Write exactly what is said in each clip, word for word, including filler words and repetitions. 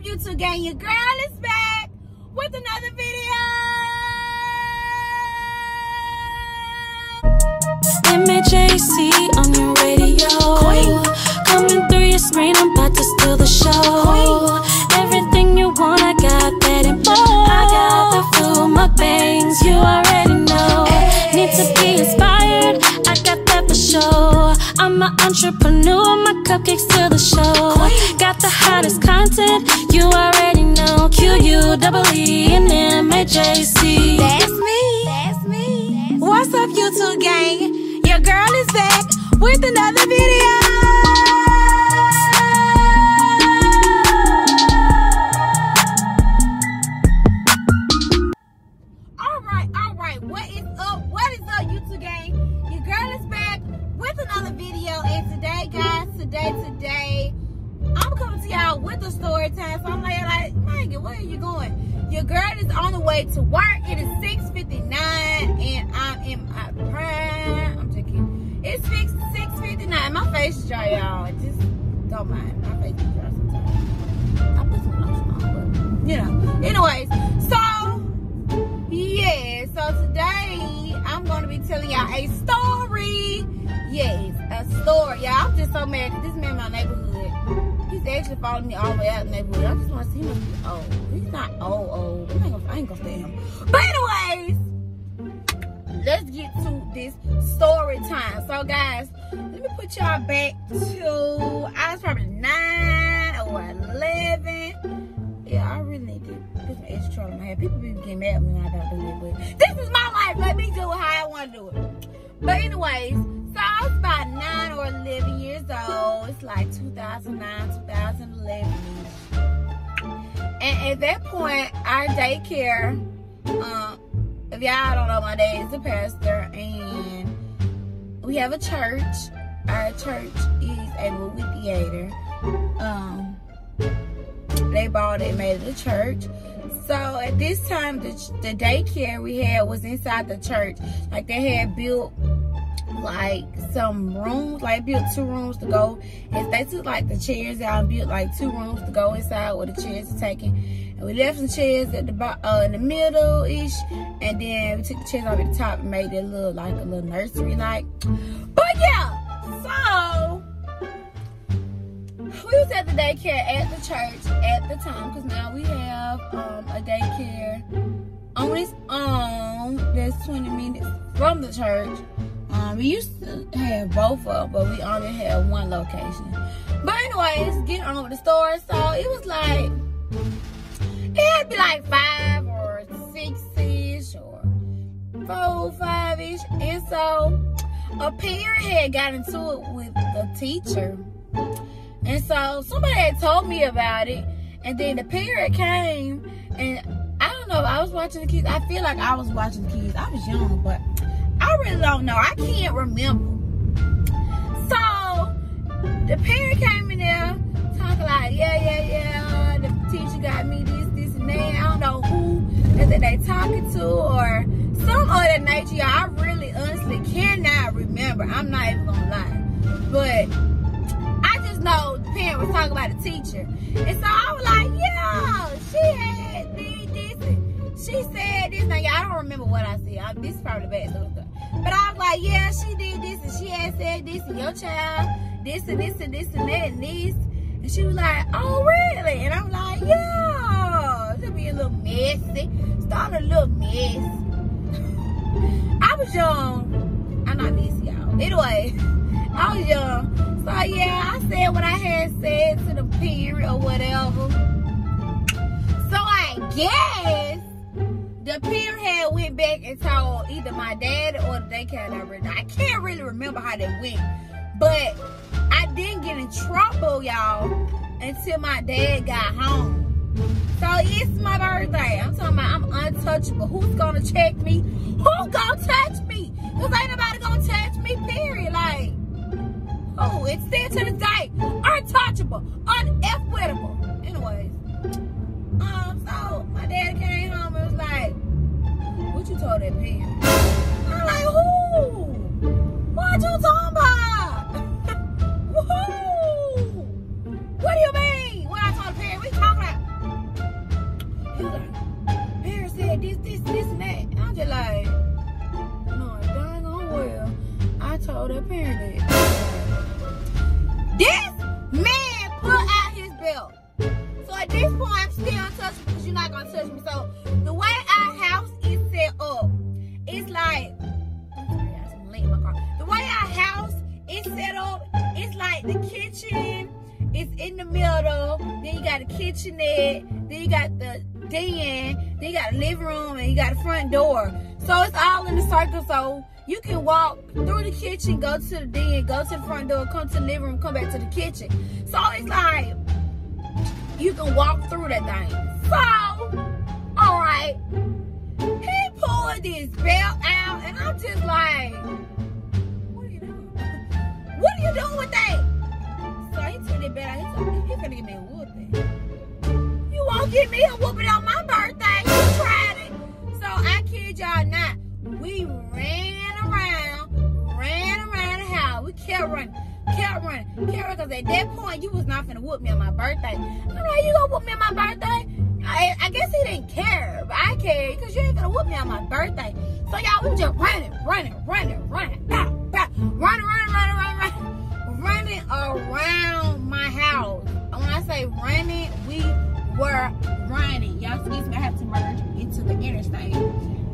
up, YouTube gang? Your girl is back with another video. M A J C on your radio. Queen. Coming through your screen, I'm about to steal the show. Queen. Everything you want, I got that and more. I got the full mukbangs, you already know. Hey. Need to be inspired, I got that for sure. I'm an entrepreneur, my cupcakes to the show. Queen. Got the hottest content, you already know. Q U E E N M A J C. That's me. That's me. What's up, YouTube gang? Your girl is back with another video. Alright, alright. What is up? What is up, YouTube gang? Your girl is back with another video. And today, guys, today, today, I'm coming to y'all with a story time. So I'm like, like, Megan, where are you going? Your girl is on the way to work. It is six fifty-nine and I'm in my prime. I'm checking. It's six fifty-nine. My face is dry, y'all. Just don't mind. My face is dry sometimes. I put some lotion on, but you know. Anyways, so yeah, so today I'm gonna be telling y'all a story. Yes, a story. Y'all, I'm just so mad that this man in my neighborhood. He's actually following me all the way out in the neighborhood. I just want to see him be old. He's not old, old. I ain't gonna, I ain't gonna stay him. But anyways, let's get to this story time. So guys, let me put y'all back to, I was probably nine or eleven. Yeah, I really need to put some extra trouble in my hair. People be getting mad at me when I don't do it. But this is my life. Let me do it how I want to do it. But anyways, so I was about nine or eleven years old. It's like two thousand nine, two thousand eleven. And at that point, our daycare, uh, if y'all don't know, my dad is a pastor. And we have a church. Our church is a movie theater. Um, they bought it and made it a church. So at this time, the, the daycare we had was inside the church. Like they had built like some rooms, like built two rooms to go, and they took like the chairs out and built like two rooms to go inside where the chairs are taken, and we left some chairs at the uh, in the middle ish, and then we took the chairs over the top and made it look like a little nursery like. But yeah, so we was at the daycare at the church at the time, because now we have um, a daycare on its own that's twenty minutes from the church. Um, we used to have both of them, but we only had one location. But anyways, getting on with the story. So it was like, it had to be like five or six-ish or four, five-ish. And so a parent had got into it with the teacher. And so somebody had told me about it. And then the parent came, and I don't know, I was watching the kids. I feel like I was watching the kids. I was young, but I really don't know. I can't remember. So the parent came in there talking like, yeah, yeah, yeah, the teacher got me this, this, and that. I don't know who that they talking to or some other nature. Y'all, I really honestly cannot remember. I'm not even gonna lie. But I just know the parent was talking about the teacher. And so I was like, yeah, she had did this. And she said this. Now, y'all, I don't remember what I said. I, this is probably the bad little thing. But I was like, yeah, she did this, and she had said this, and your child, this, and this, and this, and that, and this. And she was like, oh, really? And I'm like, yeah. It'll be a little messy. Starting to look messy. I was young. I'm not messy, y'all. Anyway, I was young. So, yeah, I said what I had said to the parent or whatever. So, I guess the parent had went back and told either my dad or the daycare director. I can't really remember how that went. But I didn't get in trouble, y'all, until my dad got home. So it's my birthday. I'm talking about I'm untouchable. Who's going to check me? Who going to touch me? Because ain't nobody going to touch me, period. Like, oh, it's still to the day. Untouchable. Uneffable. Anyways. Um, so my dad came home and was like, what you told that man? I'm like, who? What you talking about? Who? What do you mean? What I told the parent? We talking about Spirit. This man put out his belt. So at this point, I'm still untouchable because you're not going to touch me. So the way our house is set up, it's like, the way our house is set up, it's like the kitchen is in the middle. Then you got the kitchenette. Then you got the den. Then you got the living room and you got the front door. So it's all in a circle. So you can walk through the kitchen, go to the den, go to the front door, come to the living room, come back to the kitchen. So it's like you can walk through that thing. So, all right, he pulled this belt out, and I'm just like, what are you doing? What are you doing with that? So he took it back. He told me he's gonna give me a whooping. You won't give me a whooping on my birthday. You tried it. So I kid y'all not. We ran around, ran around the house. We kept running, kept running, kept running. Because at that point, you was not finna whoop me on my birthday. I'm like, you gonna whoop me on my birthday? I, I guess he didn't care, but I cared. Because you ain't finna whoop me on my birthday. So y'all, we just running, running, running, running, bow, bow, running, running, running, running, running, running around my house. And when I say running, we were running. Y'all, excuse me, I have to merge into the interstate.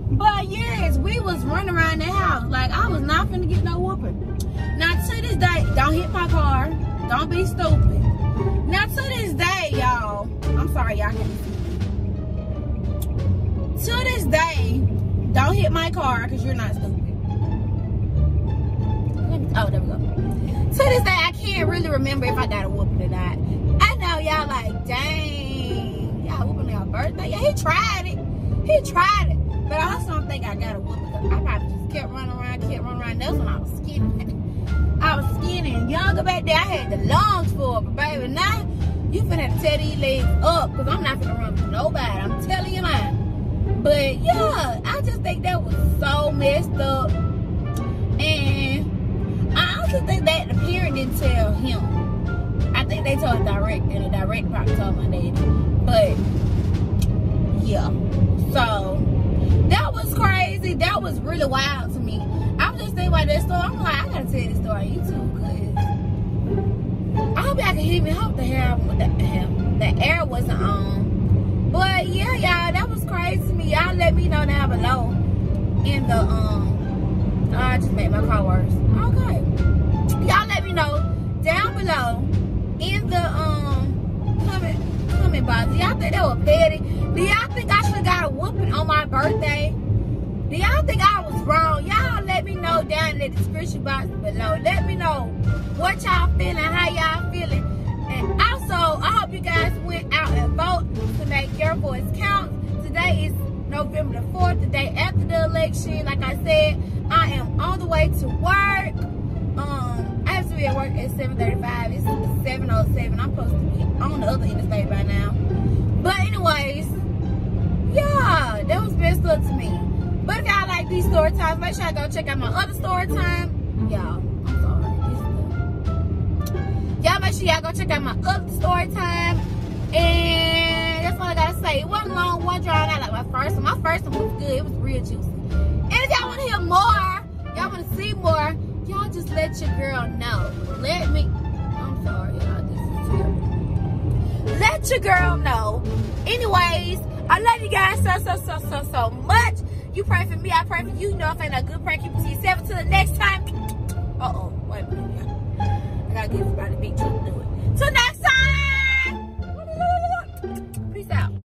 But yes, we was running around the house. Like, I was not finna get no whooping. Now, to this day, don't hit my car. Don't be stupid. Now, to this day, y'all. I'm sorry, y'all can't see. To this day, don't hit my car because you're not stupid. Oh, there we go. To this day, I can't really remember if I got a whooping or not. I know y'all like, dang. Y'all whooping on my birthday. Yeah, he tried it. He tried it. But I also don't think I got a whoop because I probably just kept running around, kept running around. That's when I was skinny. I was skinny and younger back then. I had the lungs for it. But baby, now you finna have to tear these legs up because I'm not finna run for nobody. I'm telling you mine. But yeah, I just think that was so messed up. And I also think that the parent didn't tell him. I think they told the direct, and the direct probably told my daddy. But yeah, so that was crazy. That was really wild to me. I'm just thinking about that story. I'm like, I gotta tell this story on YouTube because I hope y'all can hear me. I hope the hair, the, the air wasn't on. But yeah, y'all, that was crazy to me. Y'all let me know down below in the um. Oh, I just made my car worse. Okay, y'all let me know down below in the um comment comment box. Do y'all think that was petty? Do y'all think I should have got a whooping on my birthday? Do y'all think I was wrong? Y'all let me know down in the description box below. Let me know what y'all feeling, how y'all feeling. And also, I hope you guys went out and vote to make your voice count. Today is November the fourth, the day after the election. Like I said, I am on the way to work. Um, I have to be at work at seven thirty-five. It's seven oh seven. I'm supposed to be on the other interstate by now. But anyways, yeah, that was messed up to me. But if y'all like these story times, make sure y'all go check out my other story time. Y'all, I'm sorry. Y'all make sure y'all go check out my other story time. And that's all I gotta say. It wasn't long, one drawn out like my first one. My first one was good. It was real juicy. And if y'all wanna hear more, y'all wanna see more, y'all just let your girl know. Let me, I'm sorry, y'all, this is terrible. Let your girl know. Anyways, I love you guys so, so, so, so, so much. You pray for me, I pray for you. You know if I ain't a good prank, you can see yourself. Till the next